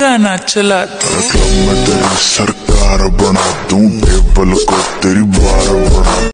गाना चला तो मैं तेरी सरकार बना दूं, टेबल को तेरी बार बना।